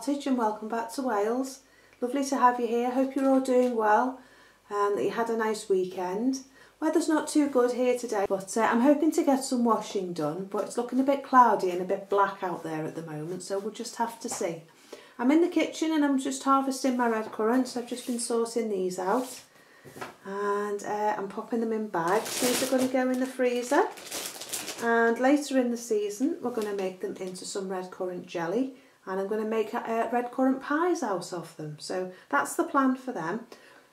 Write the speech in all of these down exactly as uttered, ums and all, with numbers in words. cottage and welcome back to Wales. Lovely to have you here. Hope you're all doing well and that you had a nice weekend. Weather's not too good here today, but uh, I'm hoping to get some washing done, but it's looking a bit cloudy and a bit black out there at the moment, so we'll just have to see. I'm in the kitchen and I'm just harvesting my red currants. I've just been sorting these out and uh, I'm popping them in bags. These are going to go in the freezer. And later in the season, we're going to make them into some red currant jelly, and I'm going to make uh, red currant pies out of them. So that's the plan for them,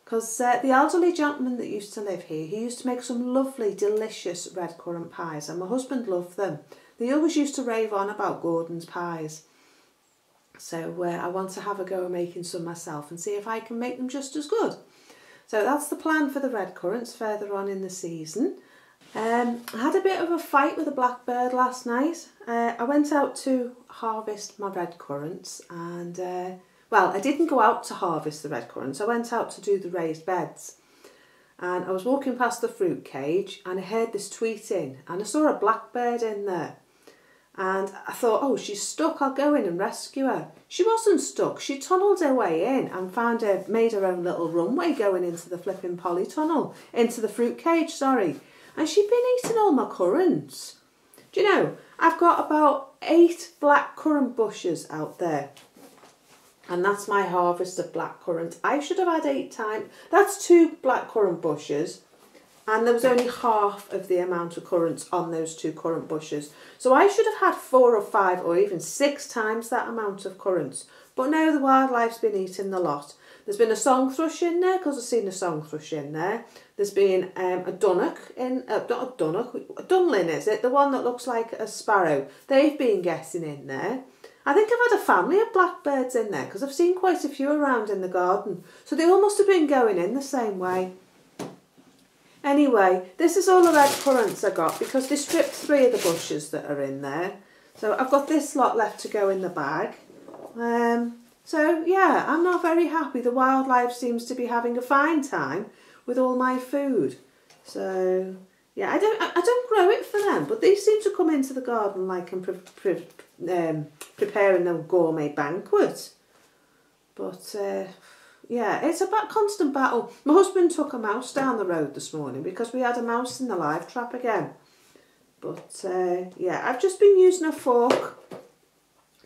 because uh, the elderly gentleman that used to live here, he used to make some lovely, delicious red currant pies, and my husband loved them. They always used to rave on about Gordon's pies. So uh, I want to have a go at making some myself and see if I can make them just as good. So that's the plan for the red currants further on in the season. Um, I had a bit of a fight with a blackbird last night. Uh, I went out to harvest my red currants and, uh, well, I didn't go out to harvest the red currants. I went out to do the raised beds. And I was walking past the fruit cage and I heard this tweeting and I saw a blackbird in there. And I thought, oh, she's stuck, I'll go in and rescue her. She wasn't stuck, she tunnelled her way in and found her, made her own little runway going into the flipping polytunnel, into the fruit cage, sorry. And she'd been eating all my currants. Do you know, I've got about eight black currant bushes out there. And that's my harvest of black currant. I should have had eight times. That's two black currant bushes. And there was only half of the amount of currants on those two currant bushes. So I should have had four or five or even six times that amount of currants. But no, the wildlife's been eating the lot. There's been a song thrush in there, because I've seen a song thrush in there. There's been um, a dunnock in, uh, not a dunnock, a dunlin is it? The one that looks like a sparrow. They've been getting in there. I think I've had a family of blackbirds in there, because I've seen quite a few around in the garden. So they all must have been going in the same way. Anyway, this is all the red currants I got, because they stripped three of the bushes that are in there. So I've got this lot left to go in the bag. Um... So yeah, I'm not very happy. The wildlife seems to be having a fine time with all my food. So yeah, I don't, I don't grow it for them, but they seem to come into the garden like I'm pre pre um, preparing a gourmet banquet. But uh, yeah, it's a constant battle. My husband took a mouse down the road this morning because we had a mouse in the live trap again. But uh, yeah, I've just been using a fork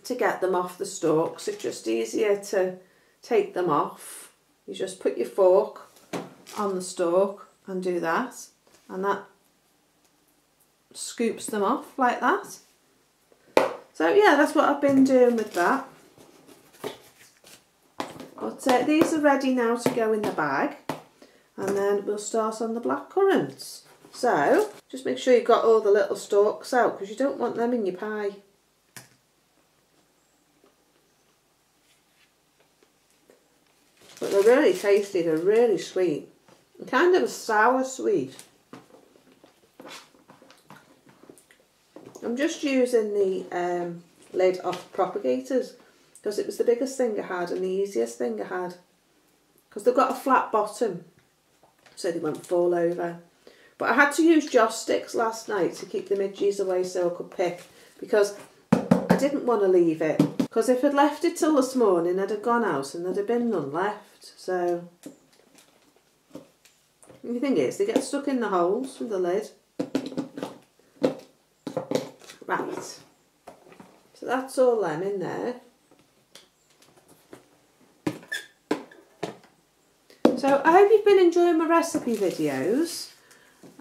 to get them off the stalks. It's just easier to take them off. You just put your fork on the stalk and do that, and that scoops them off like that. So yeah, that's what I've been doing with that. But uh, these are ready now to go in the bag, and then we'll start on the black currants. So just make sure you've got all the little stalks out, because you don't want them in your pie. But they're really tasty, they're really sweet. And kind of a sour sweet. I'm just using the um, lid off propagators, because it was the biggest thing I had and the easiest thing I had. Because they've got a flat bottom, so they won't fall over. But I had to use joss sticks last night to keep the midges away so I could pick, because I didn't want to leave it. Because if I'd left it till this morning, I'd have gone out and there'd have been none left. So, the thing is, they get stuck in the holes with the lid. Right. So that's all them in there. So I hope you've been enjoying my recipe videos.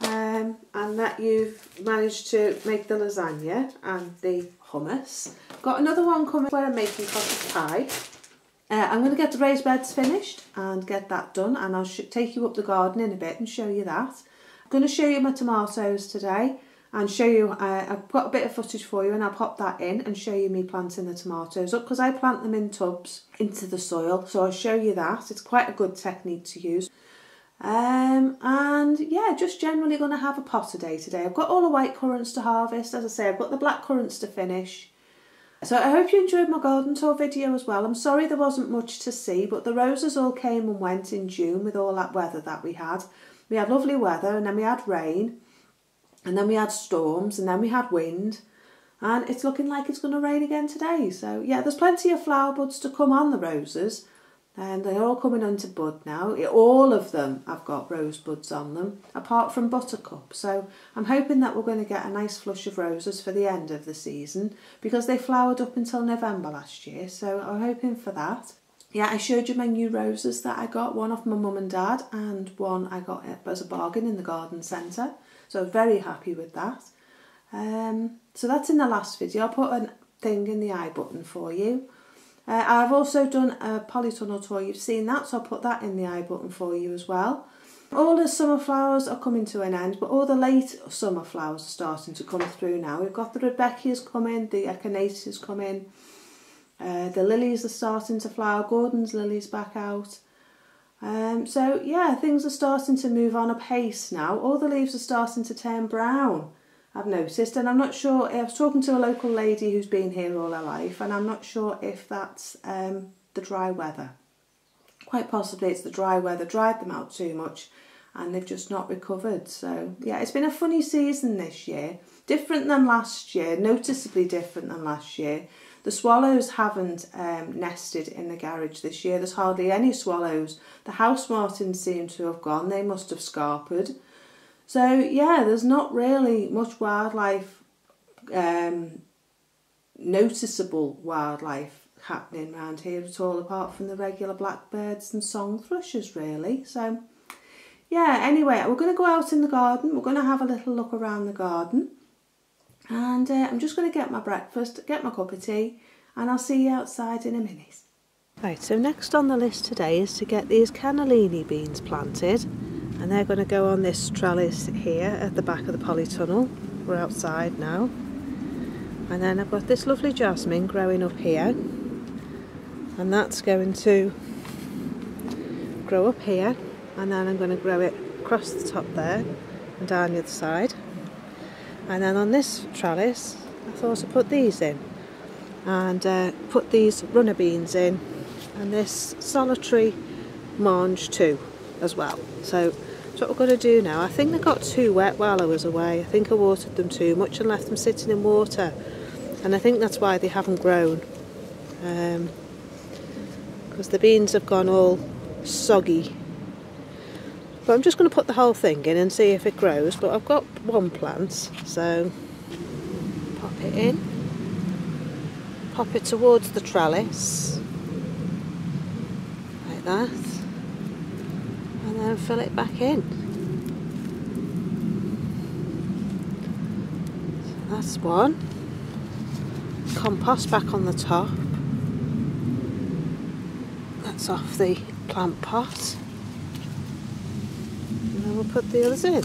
Um, and that you've managed to make the lasagna and the hummus. Got another one coming where I'm making cottage pie. Uh, I'm going to get the raised beds finished and get that done, and I'll take you up the garden in a bit and show you that. I'm going to show you my tomatoes today and show you, uh, I've got a bit of footage for you and I'll pop that in and show you me planting the tomatoes up, because I plant them in tubs into the soil, so I'll show you that. It's quite a good technique to use. Um, and yeah, just generally going to have a potter day today. I've got all the white currants to harvest, as I say, I've got the black currants to finish. So I hope you enjoyed my garden tour video as well. I'm sorry there wasn't much to see, but the roses all came and went in June with all that weather that we had. We had lovely weather, and then we had rain, and then we had storms, and then we had wind. and it's looking like it's going to rain again today. So yeah, there's plenty of flower buds to come on the roses, and they're all coming into bud now. All of them have got rose buds on them, apart from Buttercup. So I'm hoping that we're going to get a nice flush of roses for the end of the season, because they flowered up until November last year, so I'm hoping for that. Yeah, I showed you my new roses that I got, one off my mum and dad and one I got as a bargain in the garden centre. So I'm very happy with that. Um, so that's in the last video. I'll put a thing in the I button for you. Uh, I've also done a polytunnel tour, you've seen that, so I'll put that in the I button for you as well. All the summer flowers are coming to an end, but all the late summer flowers are starting to come through now. We've got the Rebecca's coming, the Echinaceas coming. Uh, the lilies are starting to flower, Gordon's lilies back out. Um, so yeah, things are starting to move on apace now. All the leaves are starting to turn brown, I've noticed, and I'm not sure, I was talking to a local lady who's been here all her life, and I'm not sure if that's um, the dry weather. Quite possibly it's the dry weather, dried them out too much and they've just not recovered. So yeah, it's been a funny season this year, different than last year, noticeably different than last year. The swallows haven't um, nested in the garage this year. There's hardly any swallows. The house martins seem to have gone. They must have scarpered. So yeah, there's not really much wildlife, um, noticeable wildlife happening around here at all, apart from the regular blackbirds and song thrushes really. So yeah, anyway, we're going to go out in the garden. We're going to have a little look around the garden. And uh, I'm just going to get my breakfast, get my cup of tea, and I'll see you outside in a minute. Right, so next on the list today is to get these cannellini beans planted, and they're going to go on this trellis here at the back of the polytunnel. We're outside now. And then I've got this lovely jasmine growing up here, and that's going to grow up here, and then I'm going to grow it across the top there and down the other side. And then on this trellis, I thought I'd put these in, and uh, put these runner beans in, and this solitary mange too, as well. So that's what we're going to do now. I think they got too wet while I was away. I think I watered them too much and left them sitting in water, and I think that's why they haven't grown, um, because the beans have gone all soggy. But I'm just going to put the whole thing in and see if it grows. But I've got one plant, so pop it in, pop it towards the trellis like that, and then fill it back in. So that's one. Compost back on the top. That's off the plant pot. We'll put the others in.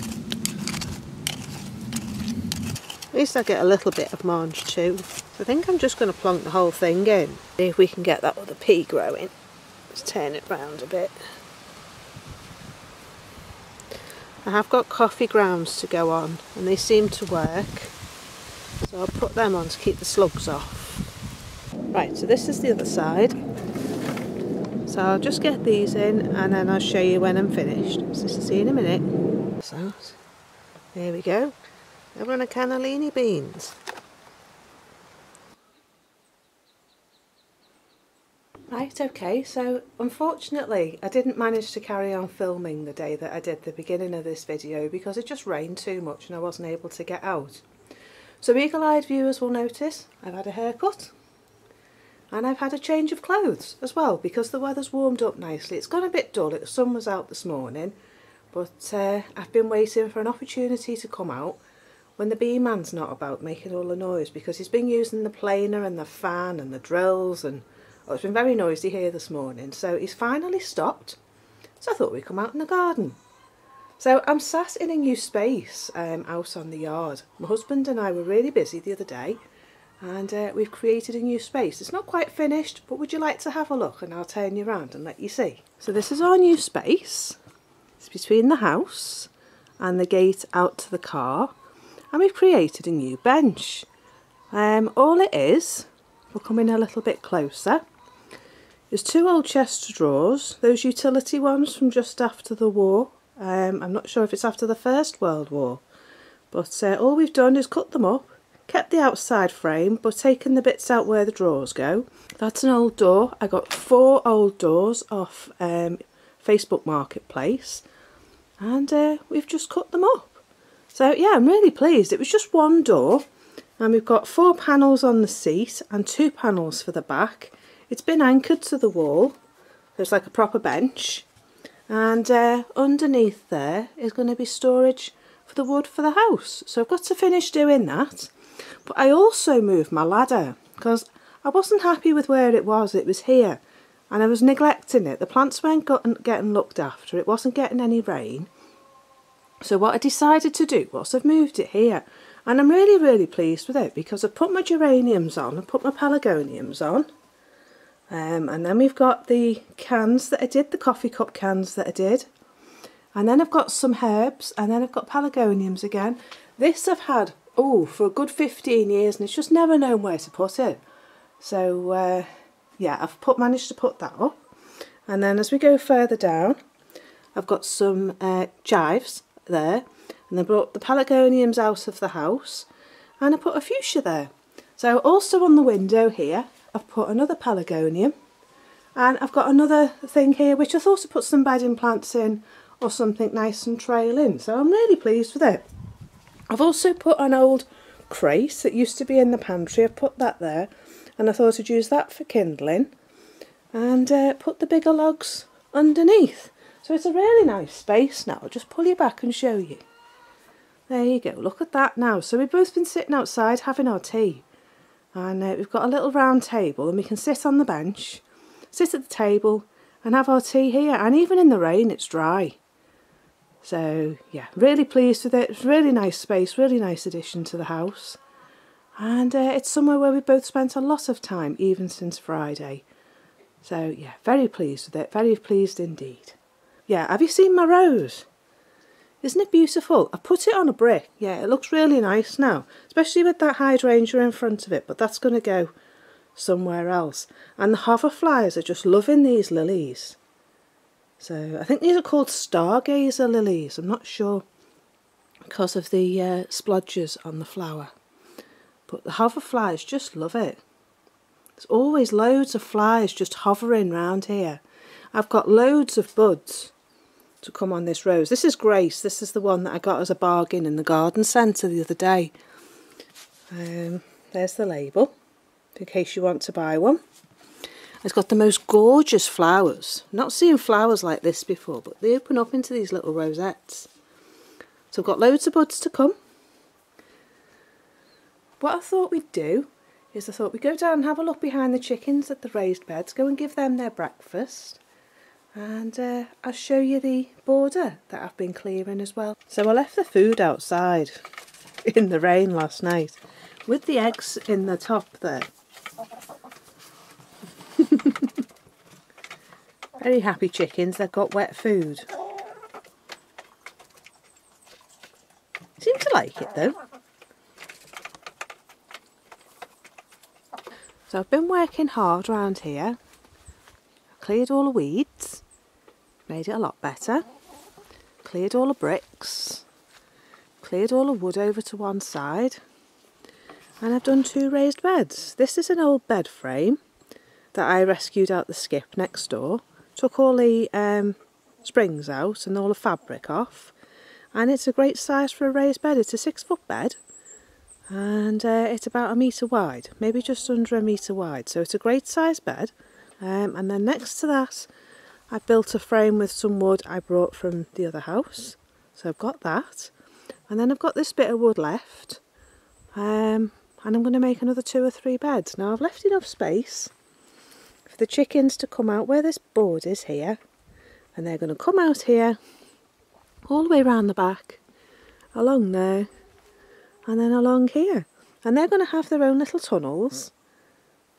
At least I get a little bit of mange too. I think I'm just going to plonk the whole thing in. See if we can get that other pea growing. Let's turn it round a bit. I have got coffee grounds to go on, and they seem to work, so I'll put them on to keep the slugs off. Right, so this is the other side. So I'll just get these in, and then I'll show you when I'm finished. So see you in a minute. So there we go. They're on a cannellini beans. Right, okay, so unfortunately I didn't manage to carry on filming the day that I did the beginning of this video, because it just rained too much and I wasn't able to get out. So eagle-eyed viewers will notice I've had a haircut. And I've had a change of clothes as well, because the weather's warmed up nicely. It's gone a bit dull, the sun was out this morning, but uh, I've been waiting for an opportunity to come out when the bee man's not about making all the noise, because he's been using the planer and the fan and the drills, and oh, it's been very noisy here this morning. So he's finally stopped, so I thought we'd come out in the garden. So I'm sat in a new space um, out on the yard. My husband and I were really busy the other day, and uh, we've created a new space. It's not quite finished, but would you like to have a look, and I'll turn you around and let you see. So this is our new space. It's between the house and the gate out to the car, and we've created a new bench. Um, all it is, we'll come in a little bit closer, is two old chest drawers, those utility ones from just after the war. Um, I'm not sure if it's after the First World War, but uh, all we've done is cut them up Kept the outside frame, but taken the bits out where the drawers go. That's an old door. I got four old doors off um, Facebook Marketplace, and uh, we've just cut them up. So yeah, I'm really pleased. It was just one door, and we've got four panels on the seat and two panels for the back. It's been anchored to the wall. There's like a proper bench, and uh, underneath there is going to be storage for the wood for the house. So I've got to finish doing that. But I also moved my ladder because I wasn't happy with where it was. It was here and I was neglecting it. The plants weren't getting looked after. It wasn't getting any rain. So what I decided to do was I've moved it here, and I'm really, really pleased with it because I put my geraniums on, I put my pelargoniums on, um, and then we've got the cans that I did, the coffee cup cans that I did, and then I've got some herbs, and then I've got pelargoniums again. This I've had oh, for a good fifteen years, and it's just never known where to put it. So uh, yeah, I've put managed to put that up. And then as we go further down, I've got some uh, chives there, and I brought the pelargoniums out of the house, and I put a fuchsia there. So also on the window here, I've put another pelargonium, and I've got another thing here which I thought to put some bedding plants in or something nice and trail in. So I'm really pleased with it. I've also put an old crate that used to be in the pantry. I put that there, and I thought I'd use that for kindling, and uh, put the bigger logs underneath. So it's a really nice space now. I'll just pull you back and show you. There you go, look at that now. So we've both been sitting outside having our tea, and uh, we've got a little round table, and we can sit on the bench, sit at the table and have our tea here, and even in the rain it's dry. So yeah, really pleased with it. It's really nice space, really nice addition to the house. And uh, it's somewhere where we've both spent a lot of time, even since Friday. So yeah, very pleased with it, very pleased indeed. Yeah, have you seen my rose? Isn't it beautiful? I put it on a brick. Yeah, it looks really nice now, especially with that hydrangea in front of it, but that's going to go somewhere else. And the hoverflies are just loving these lilies. So I think these are called stargazer lilies, I'm not sure, because of the uh, splodges on the flower. But the hoverflies just love it. There's always loads of flies just hovering round here. I've got loads of buds to come on this rose. This is Grace, this is the one that I got as a bargain in the garden centre the other day. Um, there's the label, in case you want to buy one. It's got the most gorgeous flowers. Not seen flowers like this before, but they open up into these little rosettes. So I've got loads of buds to come. What I thought we'd do is I thought we'd go down and have a look behind the chickens at the raised beds, go and give them their breakfast, and uh, I'll show you the border that I've been clearing as well. So I left the food outside in the rain last night with the eggs in the top there. Very happy chickens, they've got wet food. Seem to like it though. So I've been working hard around here. Cleared all the weeds, made it a lot better. Cleared all the bricks, cleared all the wood over to one side. And I've done two raised beds. This is an old bed frame that I rescued out the skip next door, took all the um, springs out and all the fabric off, and it's a great size for a raised bed. It's a six foot bed, and uh, it's about a metre wide, maybe just under a metre wide, so it's a great size bed. Um, and then next to that I built a frame with some wood I brought from the other house, so I've got that, and then I've got this bit of wood left, um, and I'm going to make another two or three beds. Now I've left enough space for the chickens to come out where this board is here, and they're going to come out here all the way round the back, along there, and then along here, and they're going to have their own little tunnels,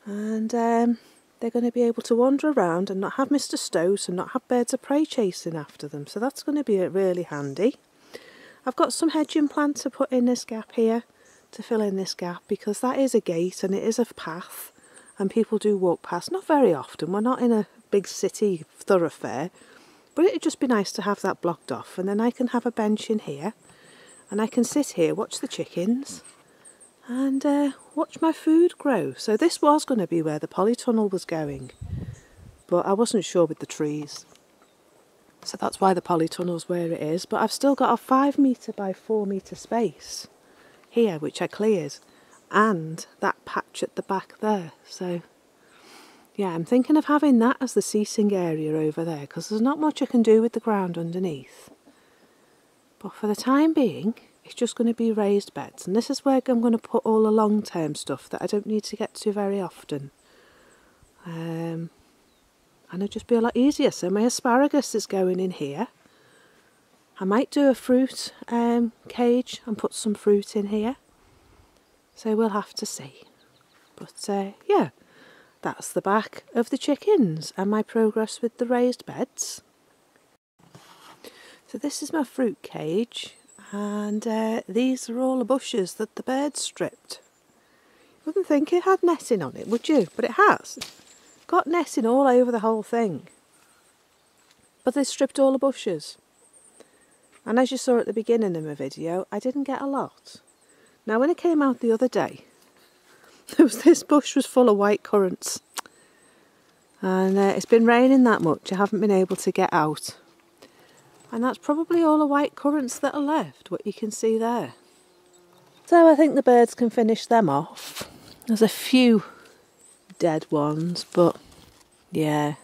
and um, they're going to be able to wander around and not have Mister Stoat and not have birds of prey chasing after them, so that's going to be really handy. I've got some hedging plants to put in this gap here to fill in this gap, because that is a gate and it is a path, and people do walk past, not very often, we're not in a big city thoroughfare, but it'd just be nice to have that blocked off, and then I can have a bench in here, and I can sit here, watch the chickens, and uh, watch my food grow. So this was going to be where the polytunnel was going, but I wasn't sure with the trees. So that's why the polytunnel's where it is, but I've still got a five metre by four metre space here, which I cleared, and that patch at the back there. So yeah, I'm thinking of having that as the seating area over there, because there's not much I can do with the ground underneath. But for the time being, it's just going to be raised beds. And this is where I'm going to put all the long-term stuff that I don't need to get to very often. Um, and it'll just be a lot easier. So my asparagus is going in here. I might do a fruit um, cage and put some fruit in here. So we'll have to see. But uh, yeah. That's the back of the chickens and my progress with the raised beds. So this is my fruit cage, and uh, these are all the bushes that the birds stripped. You wouldn't think it had netting on it, would you? But it has. Got netting all over the whole thing. But they stripped all the bushes. And as you saw at the beginning of my video, I didn't get a lot. Now when it came out the other day, There was, this bush was full of white currants, and uh, it's been raining that much I haven't been able to get out, and that's probably all the white currants that are left, what you can see there. So I think the birds can finish them off. There's a few dead ones, but yeah,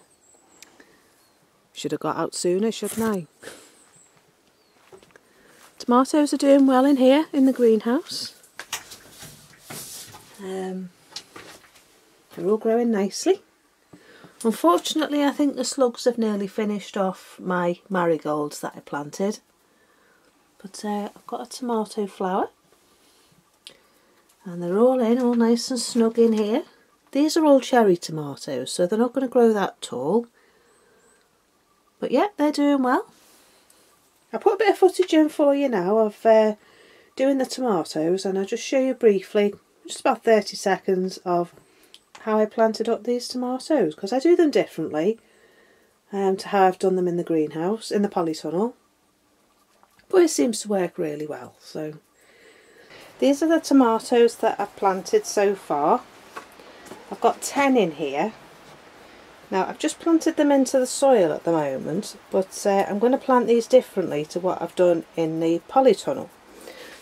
should have got out sooner, shouldn't I? Tomatoes are doing well in here in the greenhouse. Um, they're all growing nicely. Unfortunately, I think the slugs have nearly finished off my marigolds that I planted. But uh, I've got a tomato flower, and they're all in, all nice and snug in here. These are all cherry tomatoes, so they're not going to grow that tall. But yeah, they're doing well. I put a bit of footage in for you now of uh, doing the tomatoes, and I'll just show you briefly, just about thirty seconds, of how I planted up these tomatoes, because I do them differently um, to how I've done them in the greenhouse, in the polytunnel, but it seems to work really well. So these are the tomatoes that I've planted so far. I've got ten in here. Now I've just planted them into the soil at the moment, but uh, I'm going to plant these differently to what I've done in the polytunnel.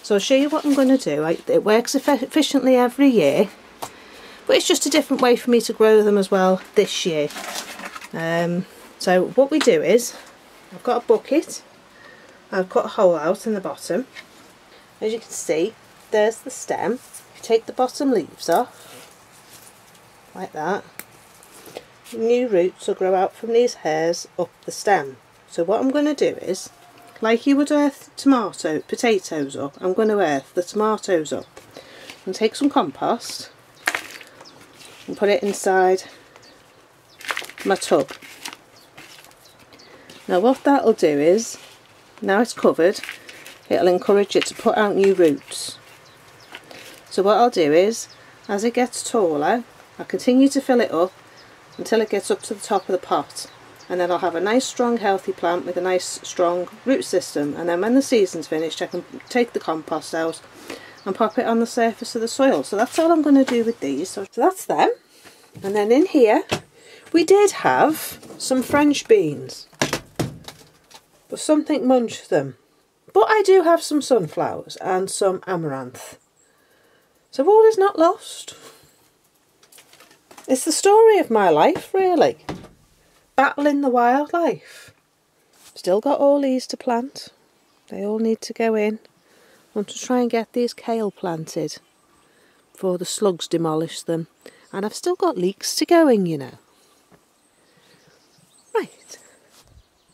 So I'll show you what I'm going to do. I, it works efficiently every year, but it's just a different way for me to grow them as well this year. Um, so what we do is, I've got a bucket, I've cut a hole out in the bottom. As you can see, there's the stem. You take the bottom leaves off, like that. New roots will grow out from these hairs up the stem. So what I'm going to do is, like you would earth tomato, potatoes up, I'm going to earth the tomatoes up. And take some compost and put it inside my tub. Now what that'll do is, now it's covered, it'll encourage it to put out new roots. So what I'll do is, as it gets taller, I'll continue to fill it up until it gets up to the top of the pot. And then I'll have a nice strong healthy plant with a nice strong root system, and then when the season's finished I can take the compost out and pop it on the surface of the soil. So that's all I'm going to do with these. So that's them. And then in here we did have some French beans, but something munched them. But I do have some sunflowers and some amaranth, so all is not lost. It's the story of my life, really. Battling the wildlife. Still got all these to plant. They all need to go in. I want to try and get these kale planted before the slugs demolish them. And I've still got leeks to go in, you know. Right.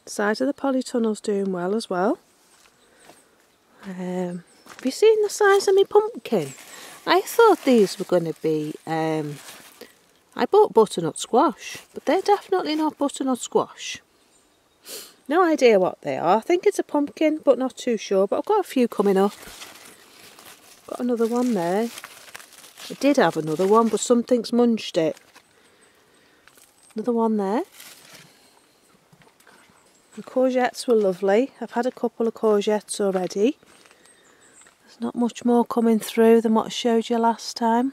The side of the polytunnel's doing well as well. Um, have you seen the size of my pumpkin? I thought these were going to be... Um, I bought butternut squash, but they're definitely not butternut squash. No idea what they are. I think it's a pumpkin, but not too sure. But I've got a few coming up. Got another one there. I did have another one, but something's munched it. Another one there. The courgettes were lovely. I've had a couple of courgettes already. There's not much more coming through than what I showed you last time.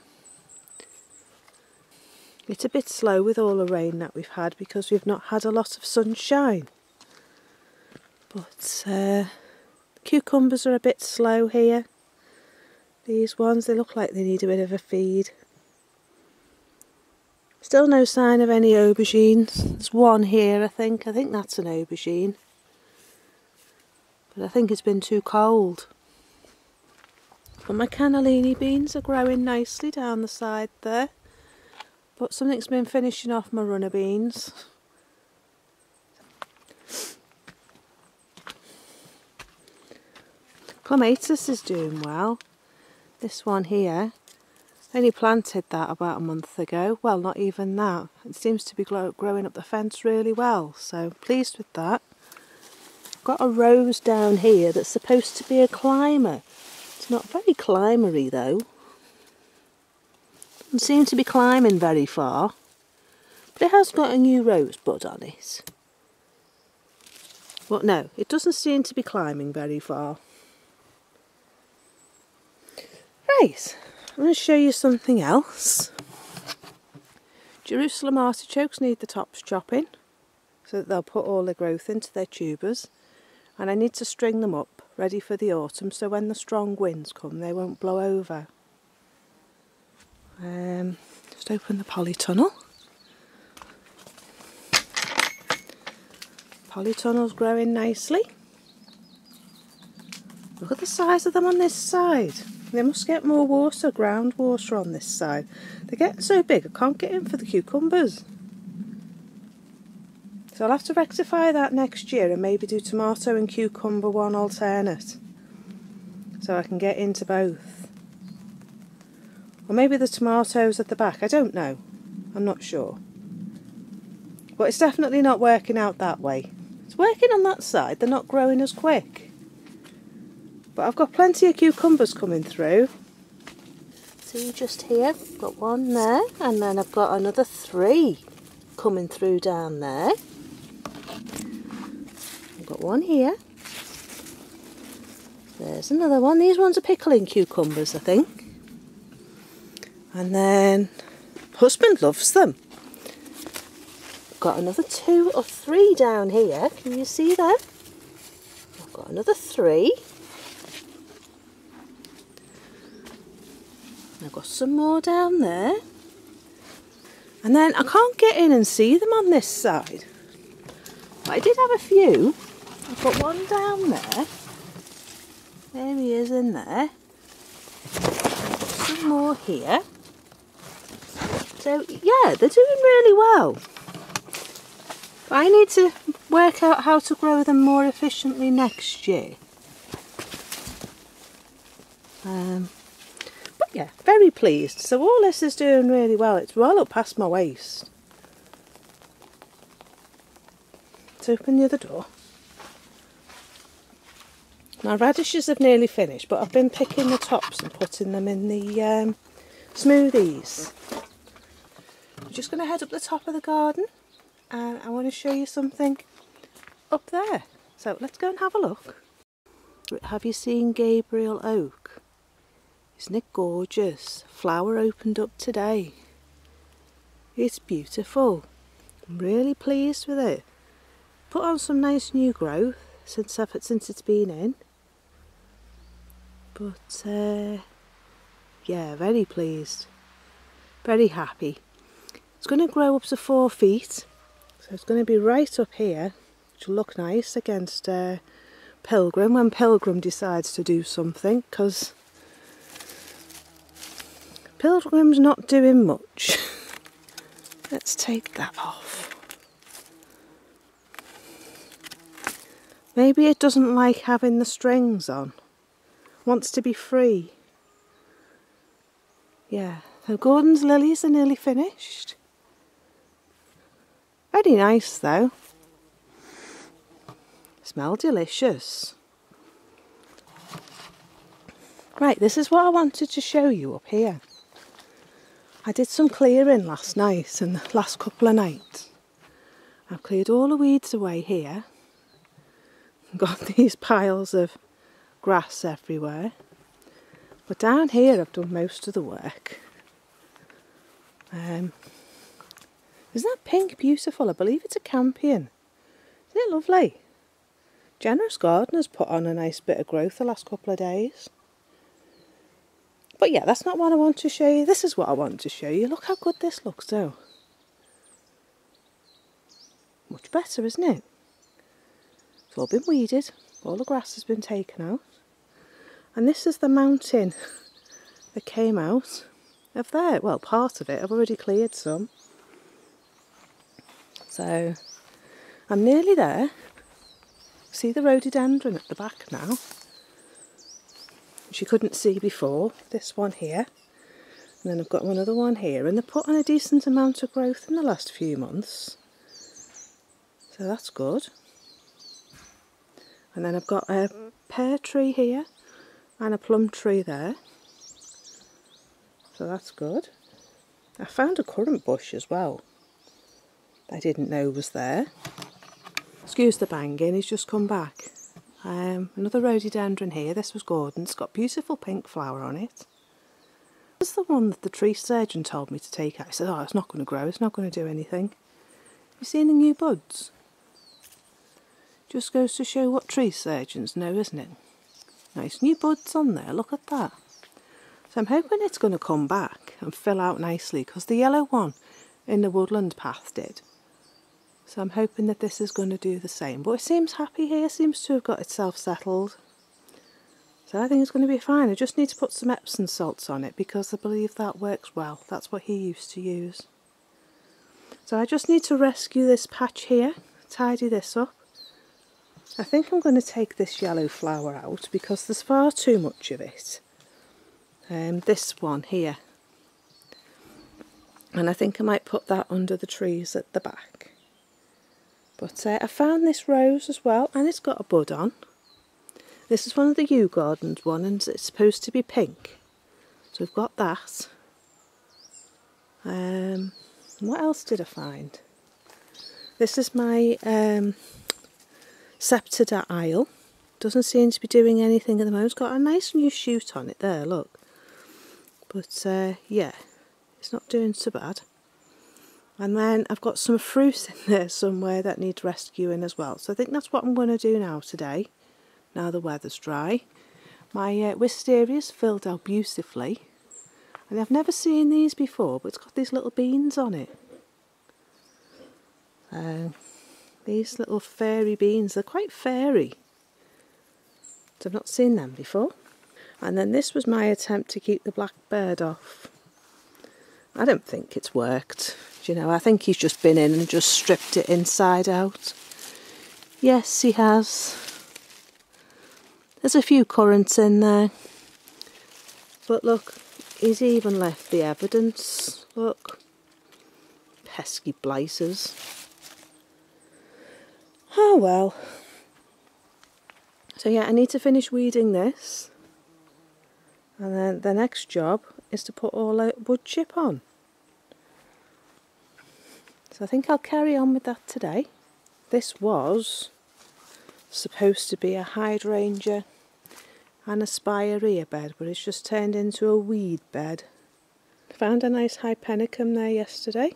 It's a bit slow with all the rain that we've had because we've not had a lot of sunshine. But uh, cucumbers are a bit slow here. These ones, they look like they need a bit of a feed. Still no sign of any aubergines. There's one here, I think. I think that's an aubergine. But I think it's been too cold. But my cannellini beans are growing nicely down the side there. But something's been finishing off my runner beans. Clematis is doing well. This one here. I only planted that about a month ago. Well, not even that. It seems to be growing up the fence really well, so pleased with that. I've got a rose down here that's supposed to be a climber. It's not very climbery though. Doesn't seem to be climbing very far. But it has got a new rose bud on it. But no, it doesn't seem to be climbing very far. Right. I'm going to show you something else. Jerusalem artichokes need the tops chopping so that they'll put all the growth into their tubers, and I need to string them up ready for the autumn so when the strong winds come they won't blow over. Um, just open the polytunnel. Polytunnel's growing nicely. Look at the size of them on this side. They must get more water, ground water on this side. They're getting so big I can't get in for the cucumbers. So I'll have to rectify that next year and maybe do tomato and cucumber one alternate. So I can get into both. Or maybe the tomatoes at the back, I don't know. I'm not sure. But it's definitely not working out that way. It's working on that side, they're not growing as quick. But I've got plenty of cucumbers coming through. See just here, I've got one there, and then I've got another three coming through down there. I've got one here. There's another one. These ones are pickling cucumbers, I think. And then, husband loves them. I've got another two or three down here. Can you see them? I've got another three. I've got some more down there, and then I can't get in and see them on this side, but I did have a few. I've got one down there, there he is in there, some more here, so yeah, they're doing really well, but I need to work out how to grow them more efficiently next year. Um. Yeah, very pleased. So all this is doing really well. It's well up past my waist. Let's open the other door. My radishes have nearly finished, but I've been picking the tops and putting them in the um, smoothies. I'm just going to head up the top of the garden and I want to show you something up there. So let's go and have a look. Have you seen Gabriel Oak? Isn't it gorgeous? Flower opened up today. It's beautiful. I'm really pleased with it. Put on some nice new growth since I've, since it's been in. But uh, yeah, very pleased. Very happy. It's going to grow up to four feet. So it's going to be right up here. Which will look nice against uh, Pilgrim when Pilgrim decides to do something, because Pilgrim's not doing much. Let's take that off. Maybe it doesn't like having the strings on. Wants to be free. Yeah, so Gordon's lilies are nearly finished. Very nice though. Smell delicious. Right, this is what I wanted to show you up here. I did some clearing last night and the last couple of nights. I've cleared all the weeds away here. I've got these piles of grass everywhere. But down here I've done most of the work. Um, isn't that pink beautiful? I believe it's a campion. Isn't it lovely? Generous Gardener's put on a nice bit of growth the last couple of days. But yeah, that's not what I want to show you. This is what I want to show you. Look how good this looks though. Much better, isn't it? It's all been weeded. All the grass has been taken out. And this is the mountain that came out of there. Well, part of it. I've already cleared some. So, I'm nearly there. See the rhododendron at the back now, which you couldn't see before. This one here. And then I've got another one here. And they put on a decent amount of growth in the last few months. So that's good. And then I've got a pear tree here. And a plum tree there, so that's good. I found a currant bush as well. I didn't know was there. Excuse the banging, he's just come back. Um, another rhododendron here. This was Gordon's. It's got beautiful pink flower on it. This is the one that the tree surgeon told me to take out. He said, "Oh, it's not going to grow. It's not going to do anything." Have you seen the new buds? Just goes to show what tree surgeons know, isn't it? Nice new buds on there, look at that. So I'm hoping it's going to come back and fill out nicely, because the yellow one in the woodland path did. So I'm hoping that this is going to do the same. But it seems happy here, seems to have got itself settled. So I think it's going to be fine. I just need to put some Epsom salts on it, because I believe that works well. That's what he used to use. So I just need to rescue this patch here, tidy this up. I think I'm going to take this yellow flower out because there's far too much of it. Um, this one here. And I think I might put that under the trees at the back. But uh, I found this rose as well, and it's got a bud on. This is one of the Yew Gardens one, and it's supposed to be pink. So we've got that. Um, what else did I find? This is my... Um, Sceptre d'Isle. Doesn't seem to be doing anything at the moment. It's got a nice new shoot on it there, look. But uh, yeah, it's not doing so bad. And then I've got some fruit in there somewhere that needs rescuing as well. So I think that's what I'm going to do now today, now the weather's dry. My uh, wistaria's filled out beautifully. And I've never seen these before, but it's got these little beans on it. Um... These little fairy beans, they're quite fairy. So I've not seen them before. And then this was my attempt to keep the blackbird off. I don't think it's worked. Do you know, I think he's just been in and just stripped it inside out. Yes, he has. There's a few currants in there. But look, he's even left the evidence. Look. Pesky blighters. Oh well. So yeah, I need to finish weeding this. And then the next job is to put all the wood chip on. So I think I'll carry on with that today. This was supposed to be a hydrangea and a spirea bed, but it's just turned into a weed bed. Found a nice hypenicum there yesterday.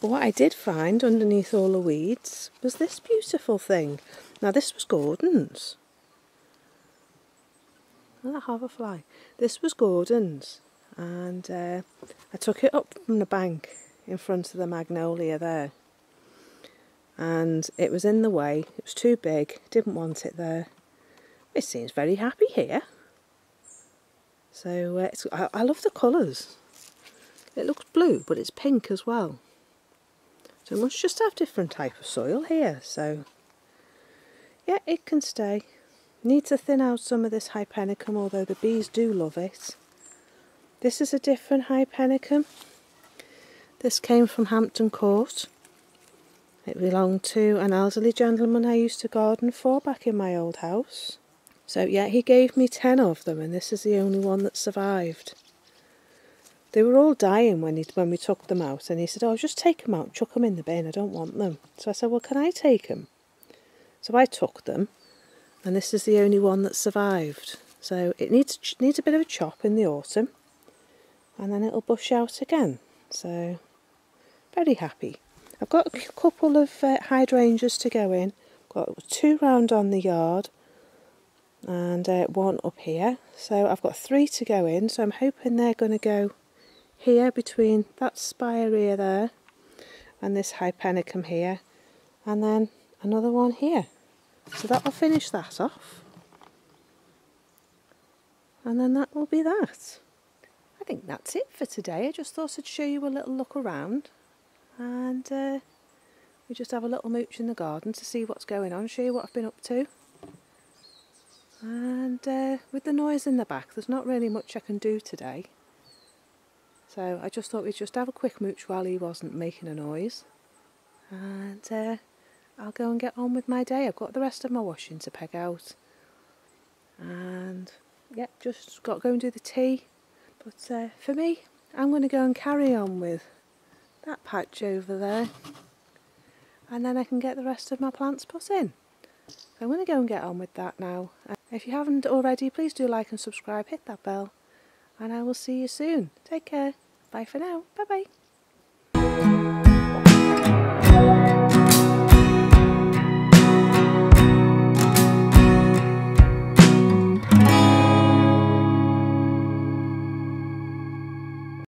But what I did find underneath all the weeds was this beautiful thing. Now this was Gordon's. Look at that harbour fly. This was Gordon's, and uh, I took it up from the bank in front of the magnolia there. And it was in the way, it was too big, didn't want it there. It seems very happy here. So uh, it's, I, I love the colours. It looks blue, but it's pink as well. So we must just have different type of soil here, so yeah, it can stay. Need to thin out some of this hypenicum, although the bees do love it. This is a different hypenicum. This came from Hampton Court. It belonged to an elderly gentleman I used to garden for back in my old house. So yeah, he gave me ten of them, and this is the only one that survived. They were all dying when he, when we took them out, and he said, "Oh, just take them out, chuck them in the bin, I don't want them." So I said, "Well, can I take them?" So I took them, and this is the only one that survived. So it needs needs a bit of a chop in the autumn, and then it'll bush out again. So very happy. I've got a couple of uh, hydrangeas to go in. Got two round on the yard, and uh, one up here. So I've got three to go in. So I'm hoping they're going to go here between that spire here there, and this Hypanicum here, and then another one here. So that will finish that off. And then that will be that. I think that's it for today. I just thought I'd show you a little look around, and uh, we just have a little mooch in the garden to see what's going on, show you what I've been up to. And uh, with the noise in the back, there's not really much I can do today. So I just thought we'd just have a quick mooch while he wasn't making a noise. And uh, I'll go and get on with my day. I've got the rest of my washing to peg out. And yeah, just got to go and do the tea. But uh, for me, I'm going to go and carry on with that patch over there. And then I can get the rest of my plants put in. I'm going to go and get on with that now. If you haven't already, please do like and subscribe, hit that bell. And I will see you soon. Take care. Bye for now. Bye bye.